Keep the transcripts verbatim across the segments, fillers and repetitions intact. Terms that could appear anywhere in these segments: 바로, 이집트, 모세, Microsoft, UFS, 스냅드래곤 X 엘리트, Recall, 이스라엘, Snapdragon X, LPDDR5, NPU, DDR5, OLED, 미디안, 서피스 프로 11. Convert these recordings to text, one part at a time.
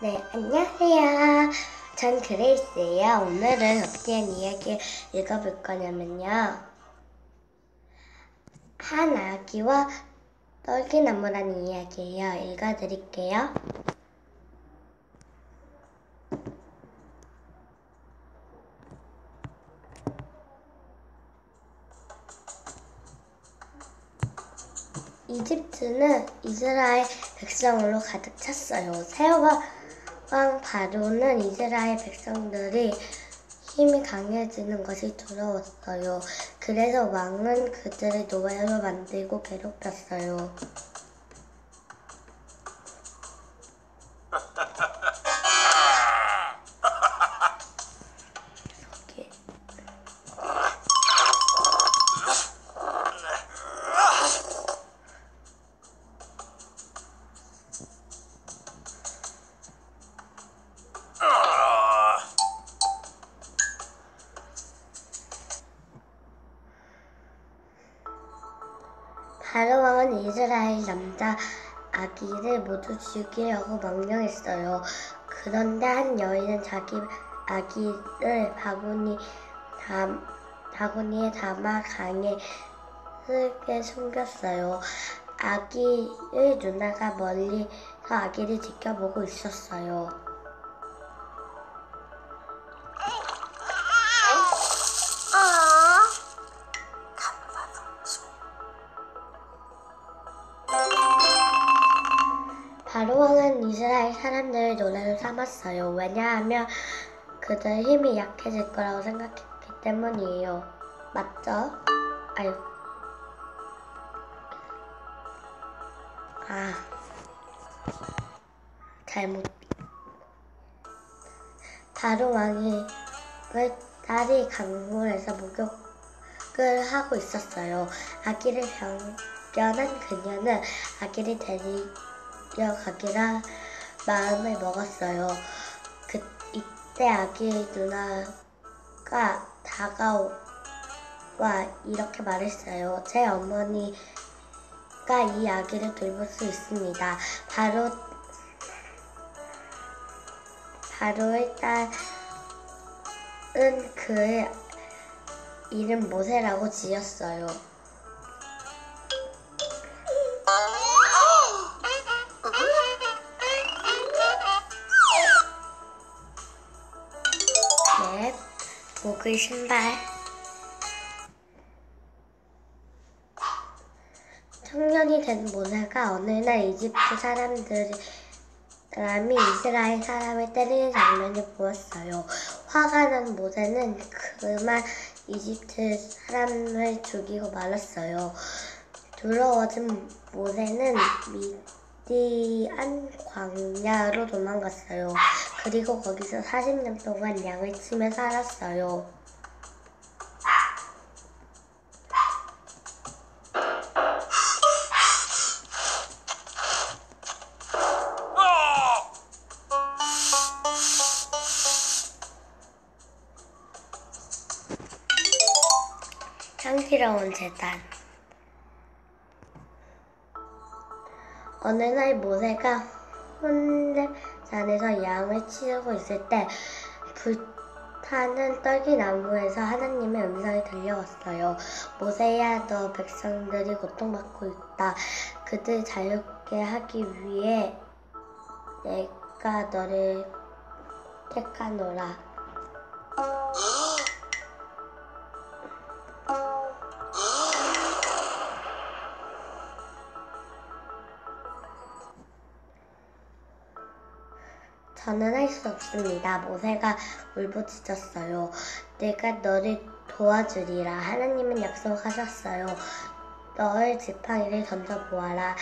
네, 안녕하세요. 전 그레이스예요. 오늘은 어떤 이야기를 읽어볼 거냐면요, 한 아기와 떨기나무라는 이야기예요. 읽어드릴게요. 이집트는 이스라엘 백성으로 가득 찼어요. 새와 왕 바로는 이스라엘 백성들이 힘이 강해지는 것이 두려웠어요. 그래서 왕은 그들을 노예로 만들고 괴롭혔어요. 바로왕은 이스라엘 남자 아기를 모두 죽이려고 망령했어요. 그런데 한 여인은 자기 아기를 바구니, 담, 바구니에 담아 강에 슬게 숨겼어요. 아기의 누나가 멀리서 아기를 지켜보고 있었어요. 바로왕은 이스라엘 사람들을 노예로 삼았어요. 왜냐하면 그들의 힘이 약해질 거라고 생각했기 때문이에요. 맞죠? 아유. 아. 잘못. 바로왕의 딸이 강물에서 목욕을 하고 있었어요. 아기를 발견한 그녀는 아기를 데리 가기라 마음을 먹었어요. 그, 이때 아기 누나가 다가와 이렇게 말했어요. 제 어머니가 이 아기를 돌볼 수 있습니다. 바로, 바로의 딸은 그의 이름 모세라고 지었어요. 목의 신발. 청년이 된 모세가 어느 날 이집트 사람들이, 사람이 이스라엘 사람을 때리는 장면을 보았어요. 화가 난 모세는 그만 이집트 사람을 죽이고 말았어요. 두려워진 모세는 미디안 광야로 도망갔어요. 그리고 거기서 사십 년 동안 양을 치며 살았어요. 향기로운 재단. 어느 날 모세가 혼자 산에서 양을 치우고 있을 때 불타는 떨기나무에서 하나님의 음성이 들려왔어요. 모세야, 너 백성들이 고통받고 있다. 그들 자유롭게 하기 위해 내가 너를 택하노라. 저는 할 수 없습니다. 모세가 울부짖었어요. 내가 너를 도와주리라. 하나님은 약속하셨어요. 너의 지팡이를 던져보아라.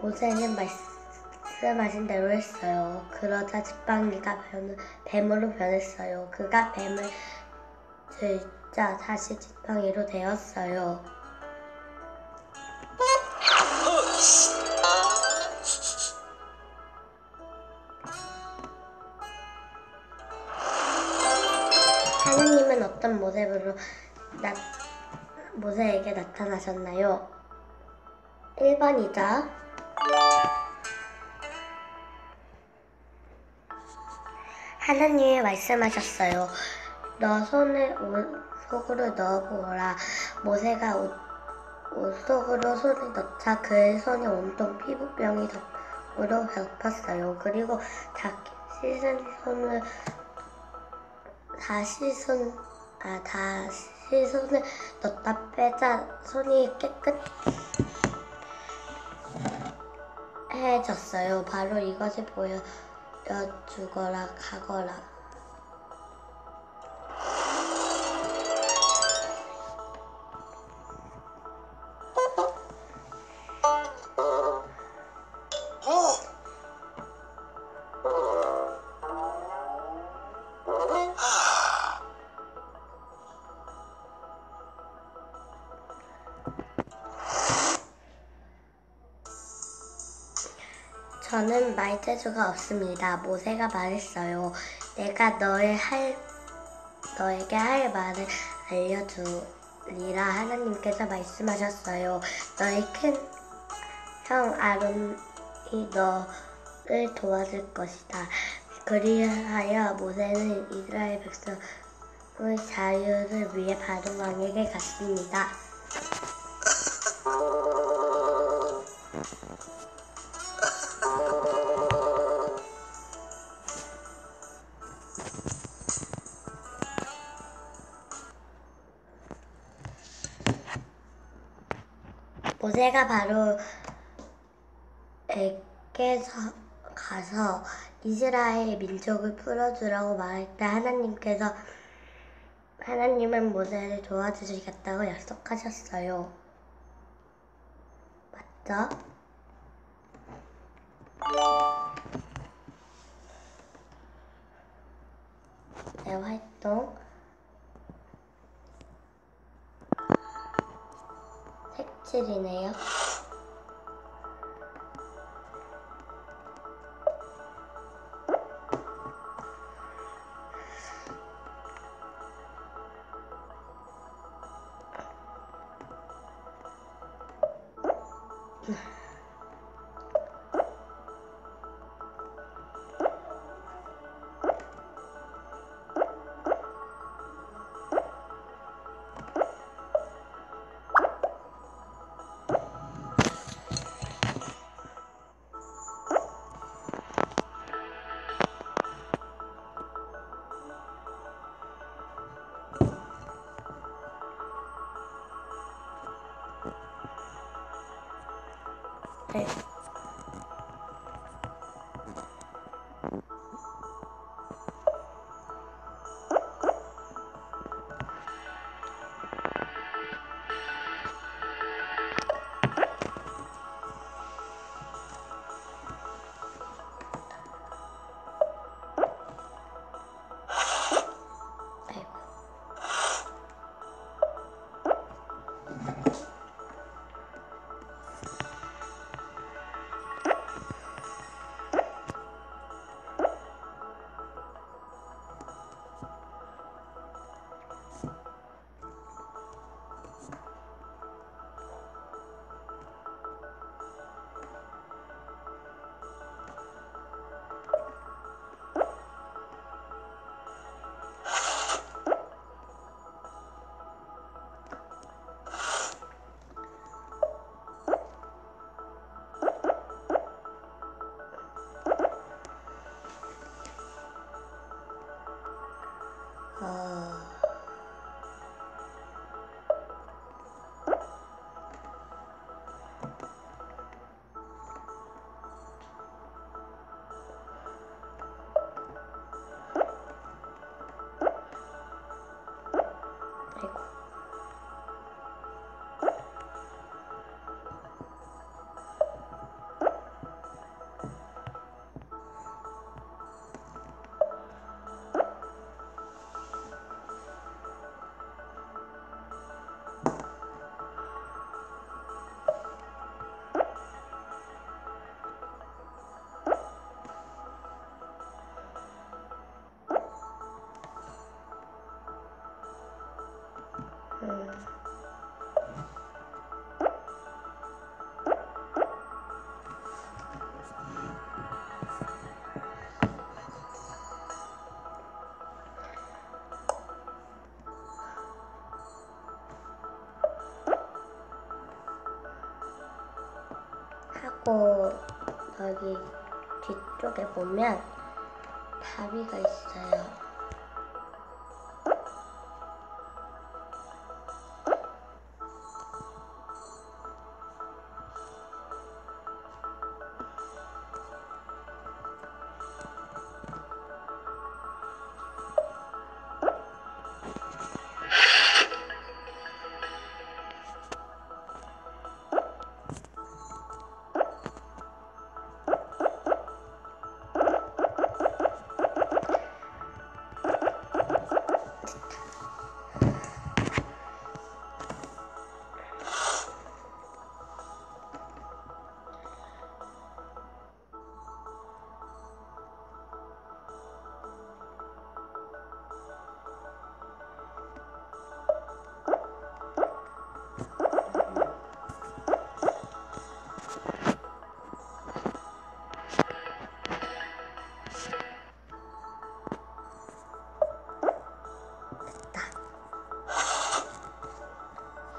모세는 말씀하신 대로 했어요. 그러자 지팡이가 변, 뱀으로 변했어요. 그가 뱀을 들자 다시 지팡이로 되었어요. 하나님은 어떤 모습으로 나, 모세에게 나타나셨나요? 일 번이죠. 하나님이 말씀하셨어요. 너 손을 옷 속으로 넣어보라. 모세가 옷, 옷 속으로 손을 넣자 그의 손이 온통 피부병이 덮으로 덮였어요. 그리고 다 씻은 손을 다시 손, 아, 다시 손을 넣다 빼자 손이 깨끗해졌어요. 바로 이것을 보여주거라 가거라. 저는 말재주가 없습니다. 모세가 말했어요. 내가 너의 할, 너에게 할 말을 알려주리라. 하나님께서 말씀하셨어요. 너의 큰 형 아론이 너를 도와줄 것이다. 그리하여 모세는 이스라엘 백성의 자유를 위해 바로 왕에게 갔습니다. 모세가 바로에게 가서 이스라엘 민족을 풀어주라고 말할 때 하나님께서 하나님은 모세를 도와주시겠다고 약속하셨어요. 맞죠? 내 활동 색칠이네요. 네. 하고 여기 뒤쪽에 보면 다리가 있어요.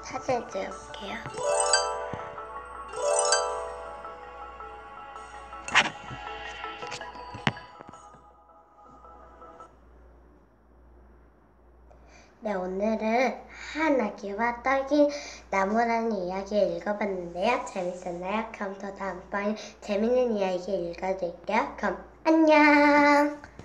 사진 찍을게요. 네, 오늘은 하나기와 떡이 나무라는 이야기를 읽어봤는데요. 재밌었나요? 그럼 더 다음번에 재밌는 이야기 읽어드릴게요. 그럼 안녕!